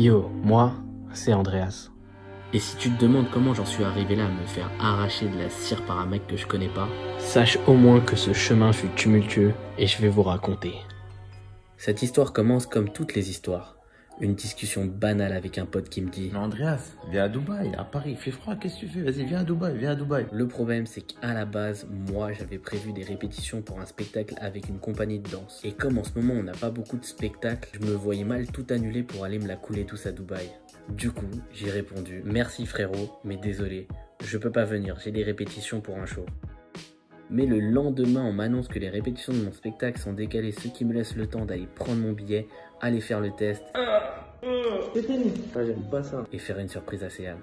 Yo, moi, c'est Andreas. Et si tu te demandes comment j'en suis arrivé là à me faire arracher de la cire par un mec que je connais pas, sache au moins que ce chemin fut tumultueux et je vais vous raconter. Cette histoire commence comme toutes les histoires. Une discussion banale avec un pote qui me dit « Mais Andreas, viens à Dubaï, à Paris, il fait froid, qu'est-ce que tu fais? Vas-y, viens à Dubaï, viens à Dubaï. » Le problème, c'est qu'à la base, moi, j'avais prévu des répétitions pour un spectacle avec une compagnie de danse. Et comme en ce moment, on n'a pas beaucoup de spectacles, je me voyais mal tout annuler pour aller me la couler tous à Dubaï. Du coup, j'ai répondu « Merci frérot, mais désolé, je peux pas venir, j'ai des répétitions pour un show. » Mais le lendemain, on m'annonce que les répétitions de mon spectacle sont décalées, ce qui me laisse le temps d'aller prendre mon billet, aller faire le test. J'aime pas ça. Et faire une surprise à Séan.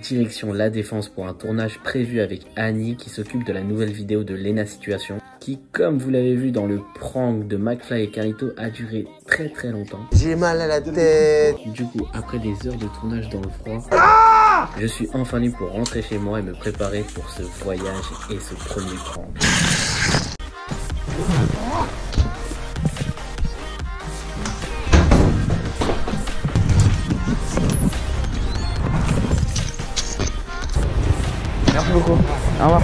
Direction La Défense pour un tournage prévu avec Annie qui s'occupe de la nouvelle vidéo de Lena Situation qui, comme vous l'avez vu dans le prank de McFly et Carito, a duré très très longtemps. J'ai mal à la tête. Du coup, après des heures de tournage dans le froid, je suis enfin libre pour rentrer chez moi et me préparer pour ce voyage et ce premier prank. Merci beaucoup. Au revoir.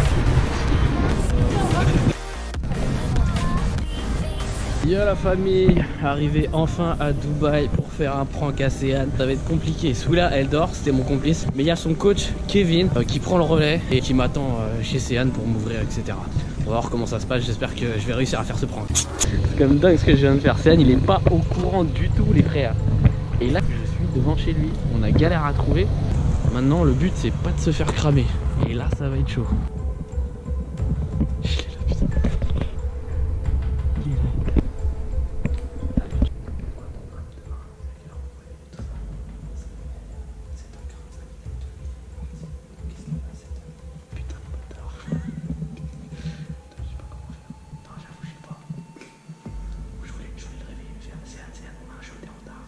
Yo la famille, arrivé enfin à Dubaï pour faire un prank à Séan. Ça va être compliqué. Soula, elle dort, c'était mon complice. Mais il y a son coach, Kevin, qui prend le relais et qui m'attend chez Séan pour m'ouvrir, etc. On va voir comment ça se passe, j'espère que je vais réussir à faire ce prank. C'est comme dingue ce que je viens de faire. Séan, il est pas au courant du tout, les frères. Et là, je suis devant chez lui. On a galère à trouver. Maintenant, le but, c'est pas de se faire cramer. Et là, ça va être chaud. Je l'ai là, putain. Il est là. Putain, de bâtard. Je sais pas comment faire. Non, j'avoue, je sais pas. Je voulais le réveiller. C'est un je suis en retard.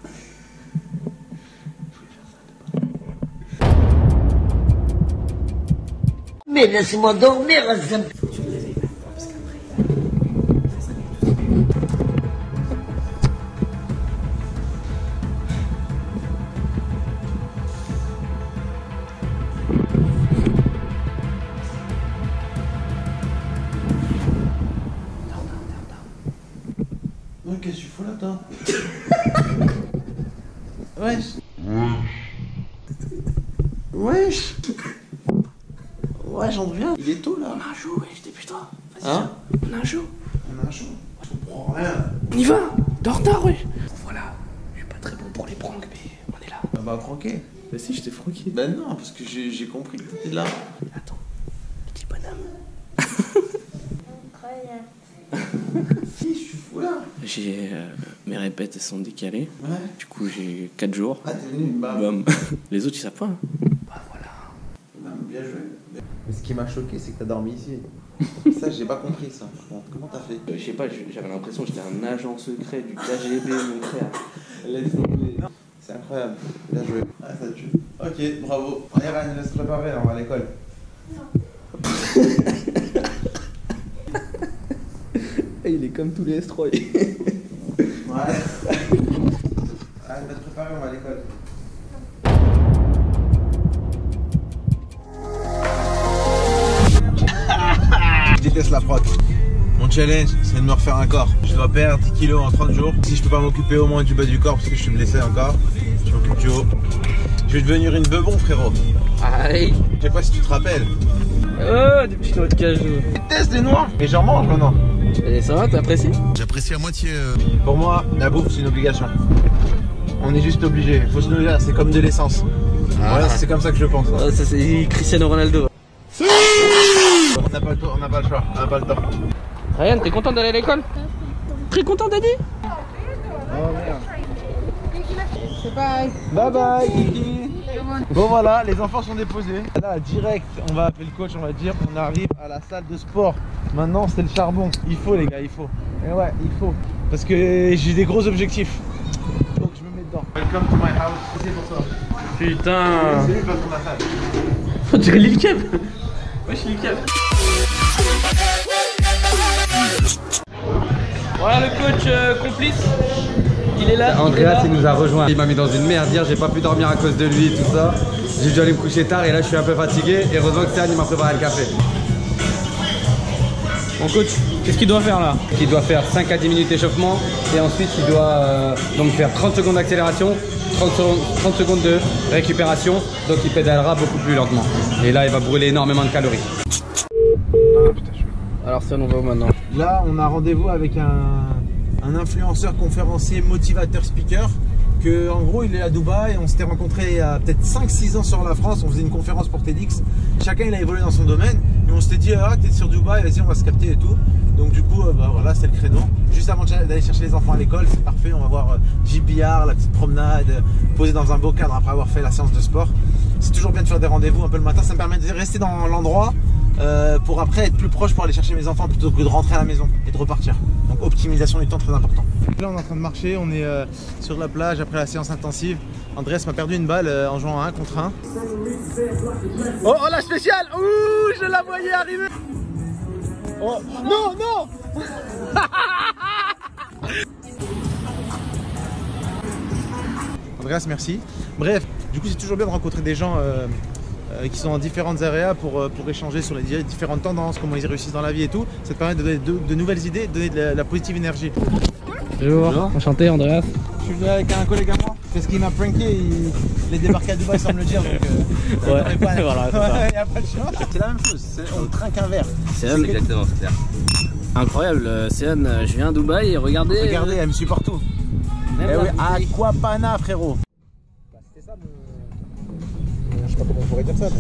Mais laisse-moi dormir, ça me... Faut que tu me réveilles maintenant, parce qu'après, ça serait tout ce... Non, qu'est-ce que tu fous là, toi? Wesh. Wesh. Ouais, j'en reviens. Il est tôt là. On a un show, ouais, j'étais putain. Vas-y, hein? On a un show. Je comprends rien. On y va. T'es en retard, ouais. Voilà, je suis pas très bon pour les pranks, mais on est là. Bah, pranké. Bah, si, je t'ai franqué. Bah, non, parce que j'ai compris le côté de là. Attends, petit bonhomme. Incroyable. Si, je suis fou là. J'ai. Mes répètes, elles sont décalées. Ouais. Du coup, j'ai 4 jours. Ah, t'es venu, bam. Les autres, ils savent pas. Hein. Bah, voilà. Bam, bien joué. Mais ce qui m'a choqué, c'est que t'as dormi ici. Ça, j'ai pas compris ça. Comment t'as fait? Je sais pas, j'avais l'impression que j'étais un agent secret du KGB, mon frère. Laisse tomber. C'est incroyable. Bien joué. Ah, ça tue. Ok, bravo. Allez, Ryan, laisse préparer, on va à l'école. Non. Il est comme tous les S3. Ouais. Allez, va te préparer, on va à l'école. Je déteste la prod. Mon challenge, c'est de me refaire un corps. Je dois perdre 10 kilos en 30 jours. Si je peux pas m'occuper au moins du bas du corps parce que je suis blessé encore, je m'occupe du haut. Je vais devenir une bebon, frérot. Aïe. Je sais pas si tu te rappelles. Oh, des petits noix de cajou. Je déteste les noirs. Mais j'en mange maintenant. Et ça va, t'apprécies? J'apprécie à moitié. Pour moi, la bouffe, c'est une obligation. On est juste obligé. Faut se nourrir, c'est comme de l'essence. Ah. Voilà, c'est comme ça que je pense. Hein. Ah, ça, c'est Cristiano Ronaldo. On n'a pas le choix, on n'a pas le temps. Ryan, t'es content d'aller à l'école? Très content, Daddy? Oh merde. Bye bye. Bye bye, Kiki. Bon voilà, les enfants sont déposés. Là, direct, on va appeler le coach, on va dire on arrive à la salle de sport. Maintenant, c'est le charbon. Il faut, les gars, il faut. Et ouais, il faut. Parce que j'ai des gros objectifs. Donc, je me mets dedans. Welcome to my house. C'est pour toi. Putain. C'est lui, parce qu'on a salle. Faut tirer l'île Kev. Wesh, l'île Kev. Voilà le coach complice. Il est là. Andreas, il nous a rejoint. Il m'a mis dans une merde hier, j'ai pas pu dormir à cause de lui et tout ça. J'ai dû aller me coucher tard et là je suis un peu fatigué. Et heureusement que Théane m'a préparé le café. Bon coach, qu'est-ce qu'il doit faire là? Il doit faire 5 à 10 minutes d'échauffement et ensuite il doit donc faire 30 secondes d'accélération, 30 secondes de récupération. Donc il pédalera beaucoup plus lentement. Et là il va brûler énormément de calories. Ah, putain, alors ça on va où maintenant? Là on a rendez-vous avec un influenceur, conférencier, motivateur, speaker. Que, en gros il est à Dubaï, on s'était rencontré il y a peut-être 5-6 ans sur la France, on faisait une conférence pour TEDx, chacun il a évolué dans son domaine et on s'était dit ah t'es sur Dubaï, vas-y on va se capter et tout. Donc du coup bah, voilà c'est le créneau, juste avant d'aller chercher les enfants à l'école, c'est parfait, on va voir JBR, la petite promenade, posée dans un beau cadre après avoir fait la séance de sport. C'est toujours bien de faire des rendez-vous un peu le matin, ça me permet de rester dans l'endroit pour après être plus proche pour aller chercher mes enfants plutôt que de rentrer à la maison et de repartir. Donc optimisation du temps très important. Là on est en train de marcher, on est sur la plage après la séance intensive. Andreas m'a perdu une balle en jouant à 1 contre 1. Oh, oh la spéciale. Ouh je la voyais arriver. Oh non non. Andreas merci. Bref, du coup c'est toujours bien de rencontrer des gens qui sont dans différentes areas pour échanger sur les différentes tendances, comment ils réussissent dans la vie et tout. Ça te permet de donner de nouvelles idées, de donner de la positive énergie. Bonjour. Bonjour, enchanté Andreas. Je suis venu avec un collègue à moi, parce qu'il m'a pranké, il est débarqué à Dubaï sans me le dire, donc ouais, pas... voilà, il n'y a pas de chance. C'est la même chose, on trinque un verre. C'est même exactement, c'est clair. Incroyable, Séan, je viens à Dubaï et regardez... Regardez, elle me suit partout. Même eh oui, Aquapana frérot. Bah, c'était ça mon... Je sais pas comment on pourrait dire ça, mais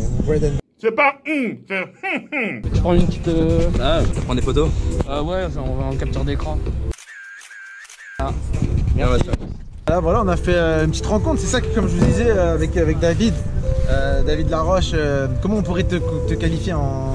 c'est pas c'est tu prends une petite. Ah, tu prends des photos? Ouais, on va en capture d'écran. Ah, merci. Là, voilà, on a fait une petite rencontre, c'est ça que, comme je vous disais, avec David, David Laroche, comment on pourrait te qualifier en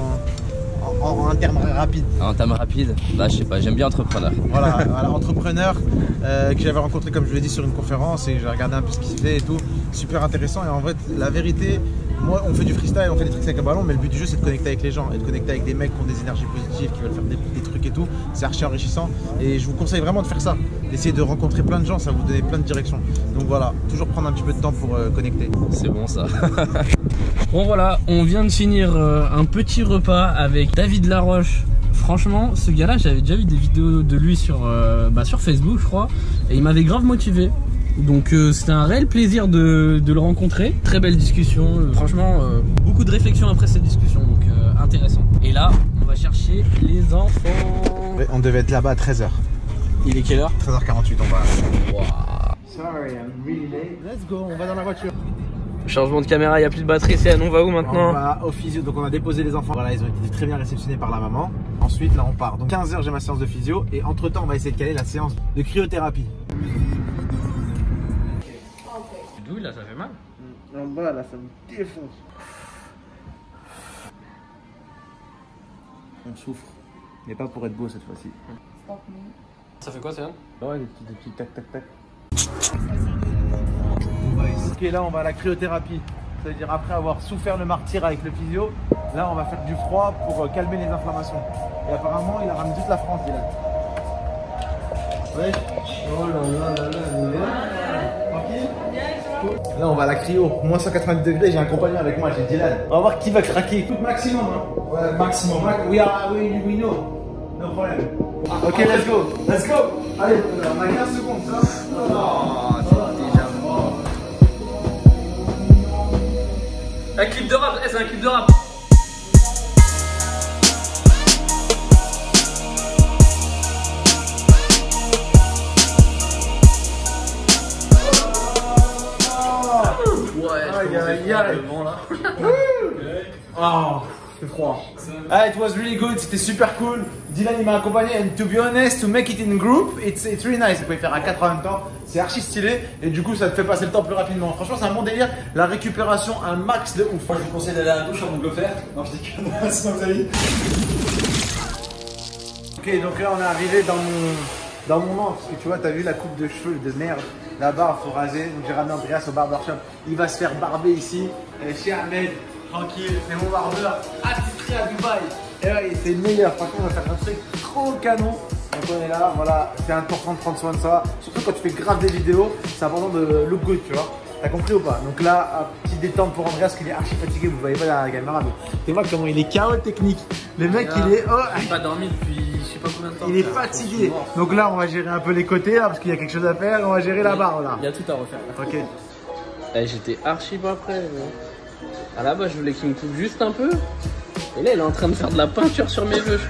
un terme rapide? En terme rapide, bah je sais pas, j'aime bien entrepreneur. Voilà, voilà entrepreneur que j'avais rencontré comme je l'ai dit sur une conférence et j'ai regardé un peu ce qu'il faisait et tout, super intéressant et en fait la vérité, moi on fait du freestyle, on fait des tricks avec un ballon mais le but du jeu c'est de connecter avec les gens et de connecter avec des mecs qui ont des énergies positives, qui veulent faire des trucs et tout, c'est archi enrichissant et je vous conseille vraiment de faire ça, d'essayer de rencontrer plein de gens, ça va vous donner plein de directions. Donc voilà, toujours prendre un petit peu de temps pour connecter. C'est bon ça. Bon voilà, on vient de finir un petit repas avec David Laroche. Franchement, ce gars-là, j'avais déjà vu des vidéos de lui sur Facebook, je crois, et il m'avait grave motivé. Donc c'était un réel plaisir de le rencontrer. Très belle discussion, franchement, beaucoup de réflexion après cette discussion, donc intéressant. Et là, on va chercher les enfants. On devait être là-bas à 13h. Il est quelle heure? 13h48, on va... Wow. Sorry, I'm really late. Let's go, on va dans la voiture. Changement de caméra, il n'y a plus de batterie, c'est on va où maintenant? On va au physio, donc on a déposé les enfants, voilà ils ont été très bien réceptionnés par la maman. Ensuite là on part, donc 15h j'ai ma séance de physio et entre temps on va essayer de caler la séance de cryothérapie. D'où là ça fait mal? En bas là ça me défonce. On souffre, mais pas pour être beau cette fois-ci. Ça fait quoi Séan? Ouais des petits tac tac tac. Ok, là on va à la cryothérapie, c'est-à-dire après avoir souffert le martyr avec le physio, là on va faire du froid pour calmer les inflammations. Et apparemment il a ramené toute la France, Dylan. Ouais. Oh là là là là. Là on va à la cryo, moins 190 degrés, j'ai un compagnon avec moi, j'ai Dylan. On va voir qui va craquer. Tout maximum, hein. Ouais, maximum. We know. No problème. Ok, let's go. Let's go. Allez, on a 15 secondes, ça. Oh. Un clip de rap, c'est un clip de rap. Ouais, bon là. Oh, c'est froid. It was really good, c'était super cool. Dylan il m'a accompagné and to be honest, to make it in group, it's really nice. Vous pouvez faire à 4 en même temps. C'est archi stylé et du coup ça te fait passer le temps plus rapidement. Franchement c'est un bon délire, la récupération un max de ouf. Moi je vous conseille d'aller à la douche avant de le faire. Non je dis que non, sinon vous allez. Ok donc là on est arrivé dans mon manque. Parce que tu vois t'as vu la coupe de cheveux de merde. La barbe faut raser, donc j'ai ramené Andreas au barbershop. Il va se faire barber ici. Et chez Ahmed, tranquille, c'est mon barbeur attitré à Dubaï. Et ouais c'est le meilleur, par contre on va faire un truc trop canon. on connaît là, voilà, c'est important de prendre soin de ça. Surtout quand tu fais grave des vidéos, c'est important de look good, tu vois. T'as compris ou pas? Donc là, un petit détente pour Andreas, qu'il est archi fatigué, vous voyez pas la caméra, mais tu vois comment il est KO technique. Le mec, là, il est. Oh, j'ai pas dormi depuis je sais pas combien de temps. Il est fatigué. Donc là, on va gérer un peu les côtés, là, parce qu'il y a quelque chose à faire. On va gérer la barre, là. Il y a tout à refaire. Là. Ok. J'étais archi pas prêt. Ah là-bas, je voulais qu'il me coupe juste un peu. Et là, il est en train de faire de la peinture sur mes vœux.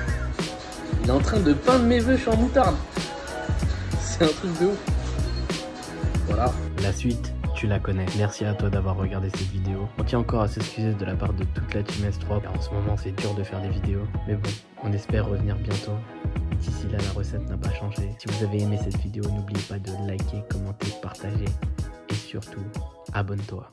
Il est en train de peindre mes vœux en moutarde. C'est un truc de ouf. Voilà. La suite, tu la connais. Merci à toi d'avoir regardé cette vidéo. On tient encore à s'excuser de la part de toute la team S3, car en ce moment, c'est dur de faire des vidéos. Mais bon, on espère revenir bientôt. D'ici là, la recette n'a pas changé. Si vous avez aimé cette vidéo, n'oubliez pas de liker, commenter, partager. Et surtout, abonne-toi.